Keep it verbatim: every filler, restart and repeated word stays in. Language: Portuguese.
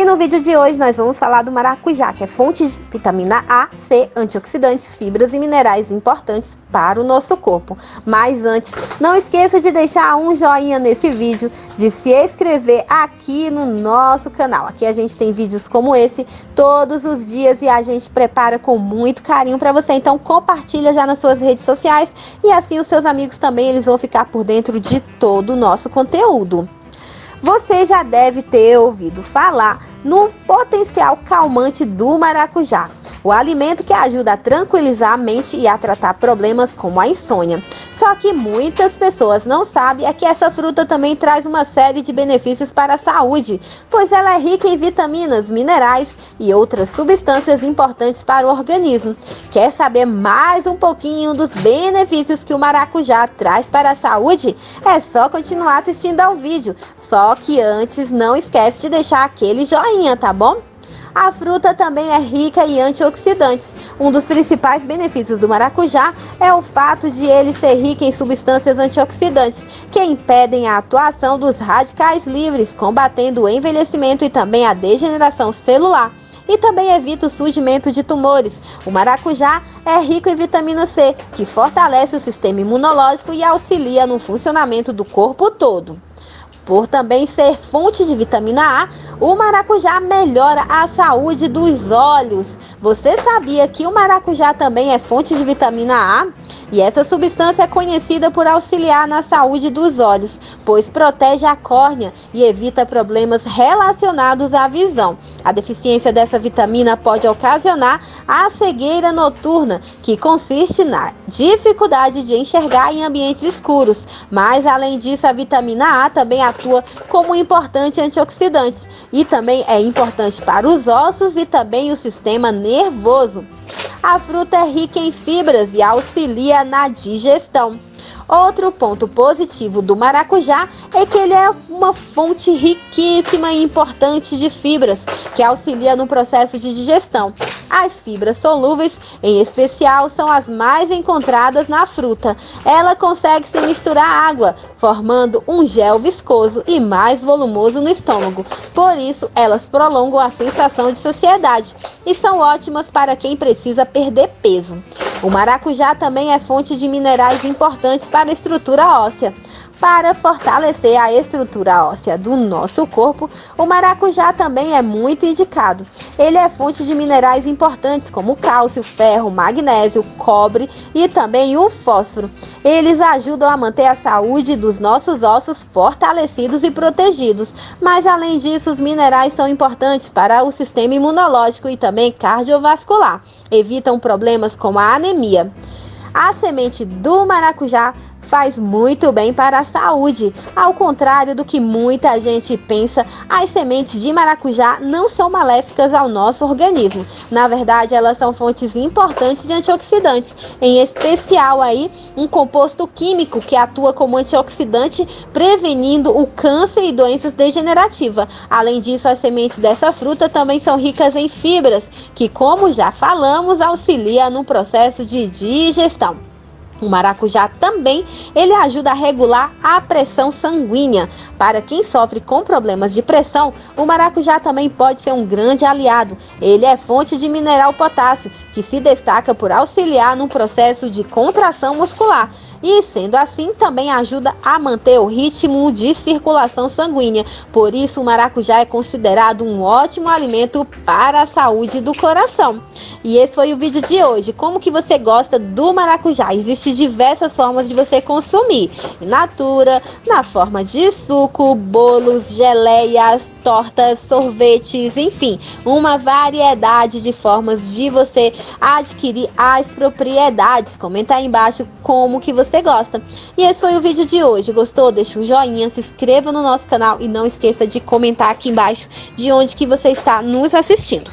E no vídeo de hoje nós vamos falar do maracujá, que é fonte de vitamina A, C, antioxidantes, fibras e minerais importantes para o nosso corpo. Mas antes, não esqueça de deixar um joinha nesse vídeo, de se inscrever aqui no nosso canal. Aqui a gente tem vídeos como esse todos os dias e a gente prepara com muito carinho para você. Então compartilha já nas suas redes sociais e assim os seus amigos também, eles vão ficar por dentro de todo o nosso conteúdo. Você já deve ter ouvido falar no potencial calmante do maracujá, o alimento que ajuda a tranquilizar a mente e a tratar problemas como a insônia. Só que muitas pessoas não sabem é que essa fruta também traz uma série de benefícios para a saúde, pois ela é rica em vitaminas, minerais e outras substâncias importantes para o organismo. Quer saber mais um pouquinho dos benefícios que o maracujá traz para a saúde? É só continuar assistindo ao vídeo. Só que antes não esquece de deixar aquele joinha, tá bom? A fruta também é rica em antioxidantes. Um dos principais benefícios do maracujá é o fato de ele ser rico em substâncias antioxidantes que impedem a atuação dos radicais livres, combatendo o envelhecimento e também a degeneração celular. E também evita o surgimento de tumores. O maracujá é rico em vitamina C, que fortalece o sistema imunológico e auxilia no funcionamento do corpo todo. Por também ser fonte de vitamina A, o maracujá melhora a saúde dos olhos. Você sabia que o maracujá também é fonte de vitamina A? E essa substância é conhecida por auxiliar na saúde dos olhos, pois protege a córnea e evita problemas relacionados à visão. A deficiência dessa vitamina pode ocasionar a cegueira noturna, que consiste na dificuldade de enxergar em ambientes escuros. Mas, além disso, a vitamina A também atua como importante antioxidante e também é importante para os ossos e também o sistema nervoso. A fruta é rica em fibras e auxilia na digestão. Outro ponto positivo do maracujá é que ele é uma fonte riquíssima e importante de fibras, que auxilia no processo de digestão. As fibras solúveis, em especial, são as mais encontradas na fruta. Ela consegue se misturar à água, formando um gel viscoso e mais volumoso no estômago. Por isso, elas prolongam a sensação de saciedade e são ótimas para quem precisa perder peso. O maracujá também é fonte de minerais importantes para a estrutura óssea. Para fortalecer a estrutura óssea do nosso corpo, o maracujá também é muito indicado. Ele é fonte de minerais importantes como cálcio, ferro, magnésio, cobre e também o fósforo. Eles ajudam a manter a saúde dos nossos ossos fortalecidos e protegidos. Mas, além disso, os minerais são importantes para o sistema imunológico e também cardiovascular. Evitam problemas como a anemia. A semente do maracujá faz muito bem para a saúde. Ao contrário do que muita gente pensa, as sementes de maracujá não são maléficas ao nosso organismo. Na verdade, elas são fontes importantes de antioxidantes, em especial aí um composto químico que atua como antioxidante, prevenindo o câncer e doenças degenerativas. Além disso, as sementes dessa fruta também são ricas em fibras, que, como já falamos, auxilia no processo de digestão. O maracujá também, ele ajuda a regular a pressão sanguínea. Para quem sofre com problemas de pressão, o maracujá também pode ser um grande aliado. Ele é fonte de mineral potássio, que se destaca por auxiliar no processo de contração muscular. E, sendo assim, também ajuda a manter o ritmo de circulação sanguínea. Por isso, o maracujá é considerado um ótimo alimento para a saúde do coração. E esse foi o vídeo de hoje. Como que você gosta do maracujá? Existem diversas formas de você consumir. In natura, na forma de suco, bolos, geleias, tortas, sorvetes, enfim. Uma variedade de formas de você adquirir as propriedades. Comenta aí embaixo como que você você gosta. E esse foi o vídeo de hoje. Gostou? Deixa um joinha, se inscreva no nosso canal e não esqueça de comentar aqui embaixo de onde que você está nos assistindo.